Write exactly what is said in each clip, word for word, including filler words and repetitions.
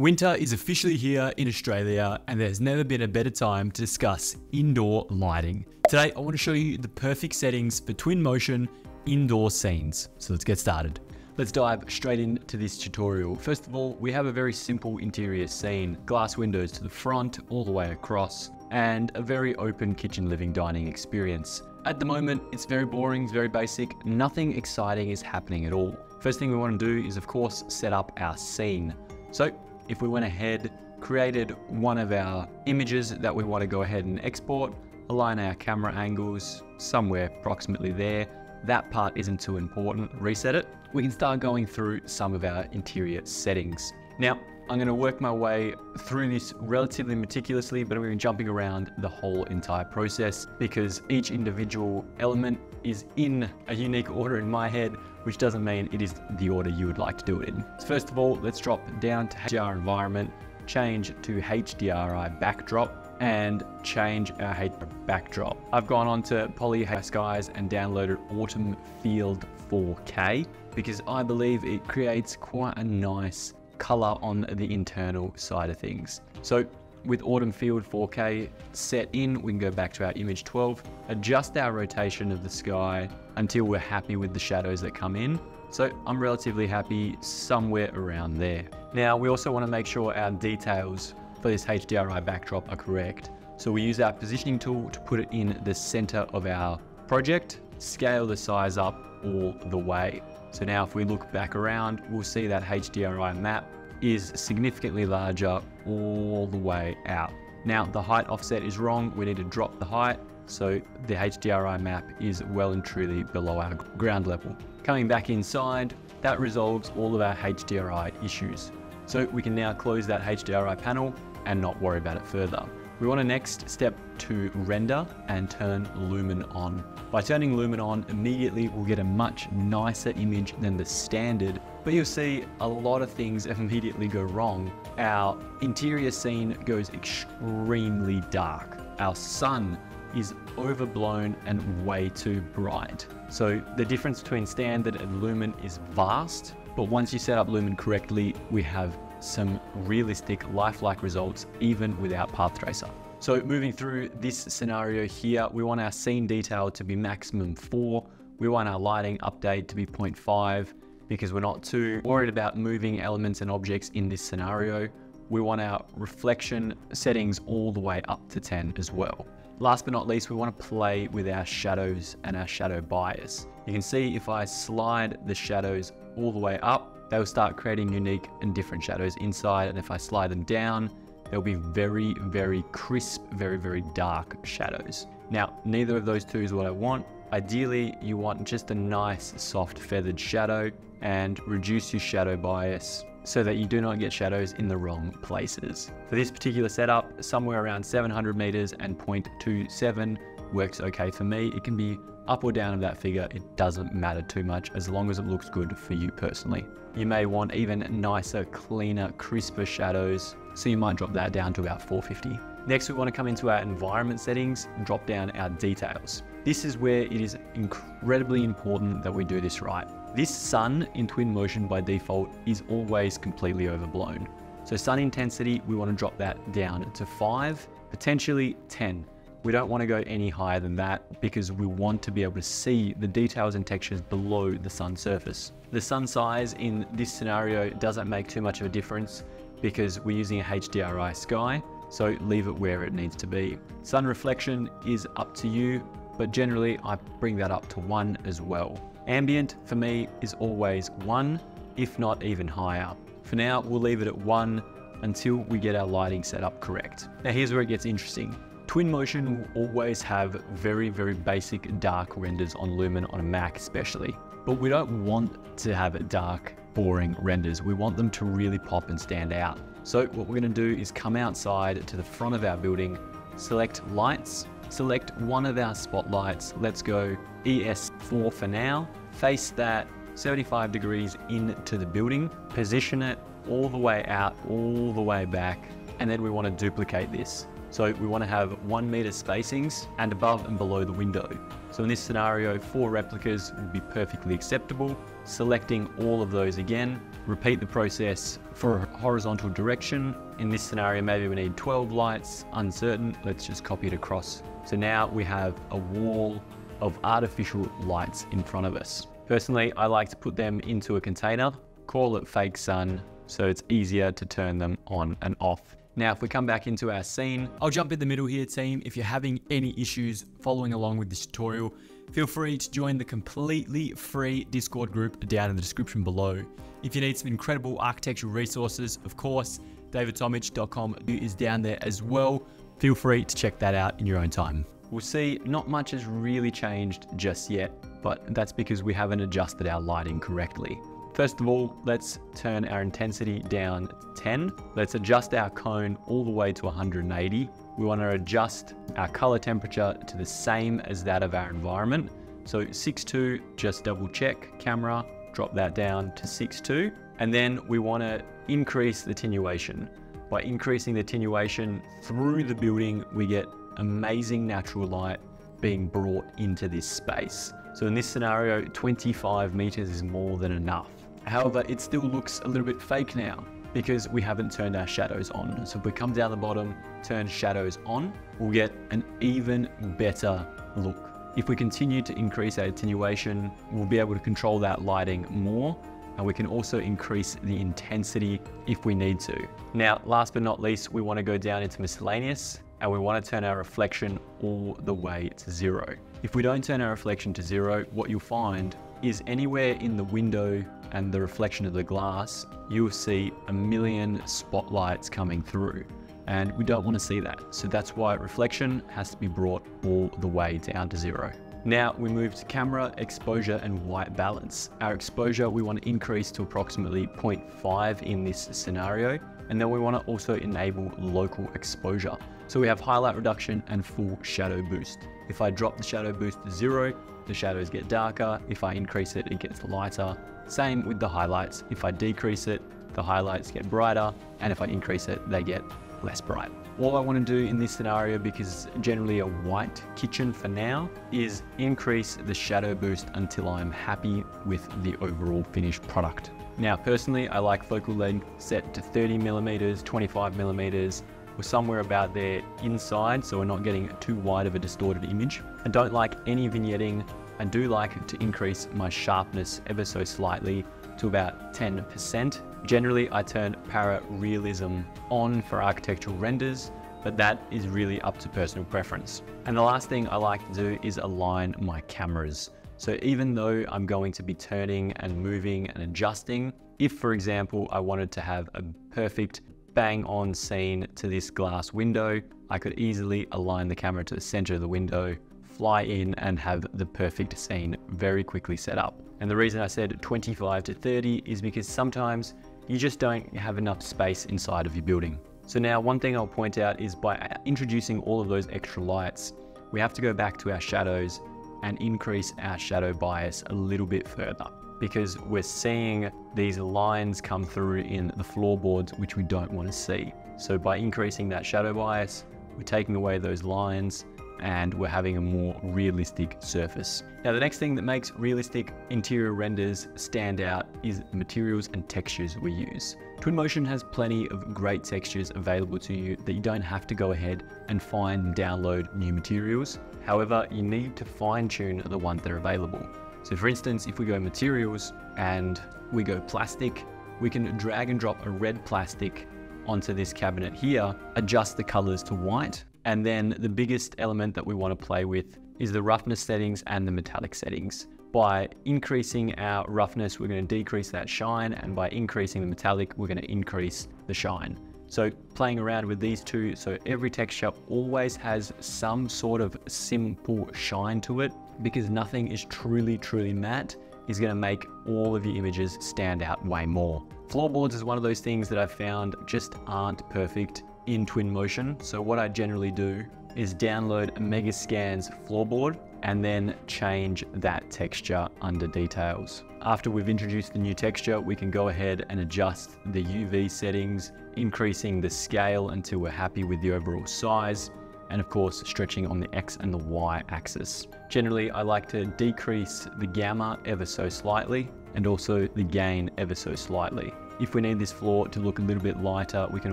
Winter is officially here in Australia, and there's never been a better time to discuss indoor lighting. Today, I want to show you the perfect settings for Twinmotion indoor scenes. So let's get started. Let's dive straight into this tutorial. First of all, we have a very simple interior scene. Glass windows to the front, all the way across, and a very open kitchen, living, dining experience. At the moment, it's very boring, it's very basic. Nothing exciting is happening at all. First thing we want to do is, of course, set up our scene. So, if we went ahead, created one of our images that we want to go ahead and export, align our camera angles somewhere approximately there. That part isn't too important, reset it. We can start going through some of our interior settings. Now, I'm going to work my way through this relatively meticulously, but I'm going to be jumping around the whole entire process because each individual element is in a unique order in my head, which doesn't mean it is the order you would like to do it in. So first of all, let's drop down to H D R environment, change to H D R I backdrop, and change our H D R I backdrop. I've gone on to Poly H D Skies and downloaded Autumn Field four K because I believe it creates quite a nice color on the internal side of things. So with Autumn Field four K set in, we can go back to our image twelve, adjust our rotation of the sky until we're happy with the shadows that come in. So I'm relatively happy somewhere around there. Now we also want to make sure our details for this H D R I backdrop are correct. So we use our positioning tool to put it in the center of our project, scale the size up all the way. So now if we look back around, we'll see that H D R I map is significantly larger all the way out. Now the height offset is wrong. We need to drop the height. So the H D R I map is well and truly below our ground level. Coming back inside, that resolves all of our H D R I issues. So we can now close that H D R I panel and not worry about it further. We want to next step to render and turn Lumen on. By turning Lumen on, immediately we'll get a much nicer image than the standard, but you'll see a lot of things immediately go wrong. Our interior scene goes extremely dark. Our sun is overblown and way too bright. So the difference between standard and Lumen is vast, but once you set up Lumen correctly, we have some realistic, lifelike results, even without Path Tracer. So moving through this scenario here, we want our scene detail to be maximum four. We want our lighting update to be zero point five because we're not too worried about moving elements and objects in this scenario. We want our reflection settings all the way up to ten as well. Last but not least, we want to play with our shadows and our shadow bias. You can see if I slide the shadows all the way up, they'll start creating unique and different shadows inside. And if I slide them down, they'll be very, very crisp, very, very dark shadows. Now, neither of those two is what I want. Ideally, you want just a nice, soft, feathered shadow and reduce your shadow bias so that you do not get shadows in the wrong places. For this particular setup, somewhere around seven hundred meters and zero point two seven works okay for me. It can be up or down of that figure, it doesn't matter too much as long as it looks good for you personally. You may want even nicer, cleaner, crisper shadows, so you might drop that down to about four fifty. Next, we want to come into our environment settings and drop down our details. This is where it is incredibly important that we do this right. This sun in Twinmotion by default is always completely overblown. So sun intensity, we want to drop that down to five, potentially ten. We don't want to go any higher than that because we want to be able to see the details and textures below the sun surface. The sun size in this scenario doesn't make too much of a difference because we're using a H D R I sky, so leave it where it needs to be. Sun reflection is up to you, but generally I bring that up to one as well. Ambient for me is always one, if not even higher. For now, we'll leave it at one until we get our lighting set up correct. Now here's where it gets interesting. Twinmotion will always have very, very basic dark renders on Lumen, on a Mac especially. But we don't want to have dark, boring renders. We want them to really pop and stand out. So what we're going to do is come outside to the front of our building, select lights, select one of our spotlights. Let's go E S four for now. Face that seventy-five degrees into the building, position it all the way out, all the way back, and then we want to duplicate this. So we want to have one meter spacings and above and below the window. So in this scenario, four replicas would be perfectly acceptable. Selecting all of those again, repeat the process for a horizontal direction. In this scenario, maybe we need twelve lights, uncertain. Let's just copy it across. So now we have a wall of artificial lights in front of us. Personally, I like to put them into a container, call it fake sun, so it's easier to turn them on and off. Now, if we come back into our scene, I'll jump in the middle here, team. If you're having any issues following along with this tutorial, feel free to join the completely free Discord group down in the description below. If you need some incredible architectural resources, of course, david tomich dot com is down there as well. Feel free to check that out in your own time. We'll see not much has really changed just yet, but that's because we haven't adjusted our lighting correctly. First of all, let's turn our intensity down to ten. Let's adjust our cone all the way to one hundred eighty. We want to adjust our color temperature to the same as that of our environment. So six point two, just double check camera, drop that down to six point two. And then we want to increase the attenuation. By increasing the attenuation through the building, we get amazing natural light being brought into this space. So in this scenario, twenty-five meters is more than enough. However, it still looks a little bit fake now because we haven't turned our shadows on. So if we come down the bottom, turn shadows on, we'll get an even better look. If we continue to increase our attenuation, we'll be able to control that lighting more, and we can also increase the intensity if we need to. Now, last but not least, we want to go down into miscellaneous, and we want to turn our reflection all the way to zero. If we don't turn our reflection to zero, what you'll find is anywhere in the window and the reflection of the glass, you'll see a million spotlights coming through, and we don't want to see that. So that's why reflection has to be brought all the way down to zero. Now we move to camera, exposure and white balance. Our exposure, we want to increase to approximately zero point five in this scenario. And then we want to also enable local exposure. So we have highlight reduction and full shadow boost. If I drop the shadow boost to zero, the shadows get darker. If I increase it, it gets lighter. Same with the highlights. If I decrease it, the highlights get brighter. And if I increase it, they get less bright. All I want to do in this scenario, because generally a white kitchen for now, is increase the shadow boost until I'm happy with the overall finished product. Now, personally, I like focal length set to thirty millimeters, twenty-five millimeters, or somewhere about there inside, so we're not getting too wide of a distorted image. I don't like any vignetting. I do like to increase my sharpness ever so slightly to about ten percent. Generally, I turn para realism on for architectural renders, but that is really up to personal preference. And the last thing I like to do is align my cameras. So even though I'm going to be turning and moving and adjusting, if, for example, I wanted to have a perfect bang on scene to this glass window, I could easily align the camera to the center of the window, fly in and have the perfect scene very quickly set up. And the reason I said twenty-five to thirty is because sometimes you just don't have enough space inside of your building. So now one thing I'll point out is by introducing all of those extra lights, we have to go back to our shadows and increase our shadow bias a little bit further, because we're seeing these lines come through in the floorboards, which we don't want to see. So by increasing that shadow bias, we're taking away those lines and we're having a more realistic surface. Now, the next thing that makes realistic interior renders stand out is the materials and textures we use. Twinmotion has plenty of great textures available to you that you don't have to go ahead and find and download new materials. However, you need to fine tune the ones that are available. So for instance, if we go materials and we go plastic, we can drag and drop a red plastic onto this cabinet here, adjust the colors to white, and then the biggest element that we want to play with is the roughness settings and the metallic settings. By increasing our roughness, we're going to decrease that shine, and by increasing the metallic, we're going to increase the shine. So playing around with these two, so every texture always has some sort of simple shine to it, because nothing is truly, truly matte, is going to make all of your images stand out way more. Floorboards is one of those things that I've found just aren't perfect in Twinmotion. So what I generally do is download a Megascans floorboard and then change that texture under details. After we've introduced the new texture, we can go ahead and adjust the U V settings increasing the scale until we're happy with the overall size, and of course stretching on the X and the Y axis. Generally, I like to decrease the gamma ever so slightly and also the gain ever so slightly. If we need this floor to look a little bit lighter, we can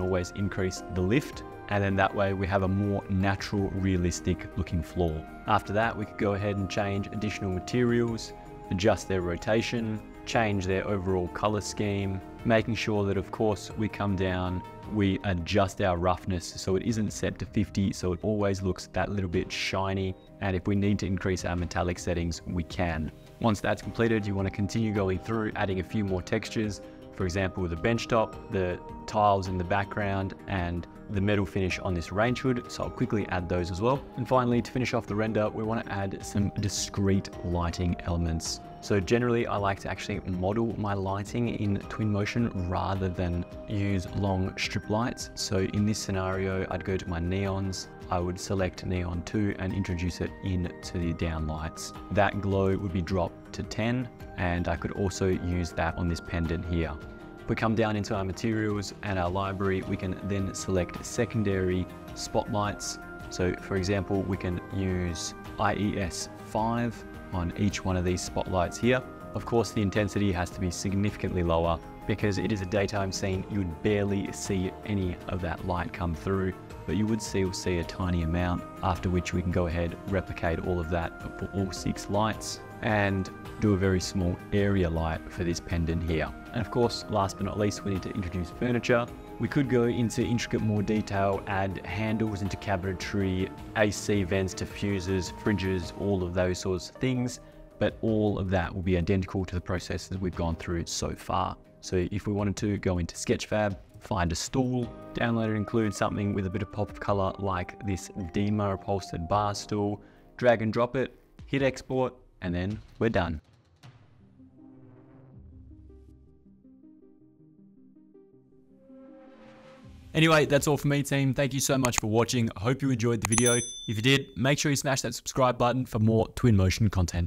always increase the lift, and then that way we have a more natural, realistic looking floor. After that, we could go ahead and change additional materials, adjust their rotation, change their overall color scheme, making sure that of course we come down, we adjust our roughness so it isn't set to fifty, so it always looks that little bit shiny. And if we need to increase our metallic settings, we can. Once that's completed, you want to continue going through, adding a few more textures. For example, the bench top, the tiles in the background, and the metal finish on this range hood, so I'll quickly add those as well. And finally, to finish off the render, we want to add some discrete lighting elements. So generally, I like to actually model my lighting in Twinmotion rather than use long strip lights. So in this scenario, I'd go to my neons, I would select neon two and introduce it into the downlights. That glow would be dropped to ten, and I could also use that on this pendant here. We come down into our materials and our library, we can then select secondary spotlights. So for example, we can use I E S five on each one of these spotlights here. Of course, the intensity has to be significantly lower because it is a daytime scene. You would barely see any of that light come through, but you would still see a tiny amount, after which we can go ahead, replicate all of that for all six lights and do a very small area light for this pendant here. And of course, last but not least, we need to introduce furniture. We could go into intricate more detail, add handles into cabinetry, A C vents, diffusers, fridges, all of those sorts of things, but all of that will be identical to the processes we've gone through so far. So if we wanted to go into Sketchfab, find a stool, download or include something with a bit of pop of color like this DEMA upholstered bar stool, drag and drop it, hit export, and then we're done. Anyway, that's all for me, team. Thank you so much for watching. I hope you enjoyed the video. If you did, make sure you smash that subscribe button for more Twinmotion content.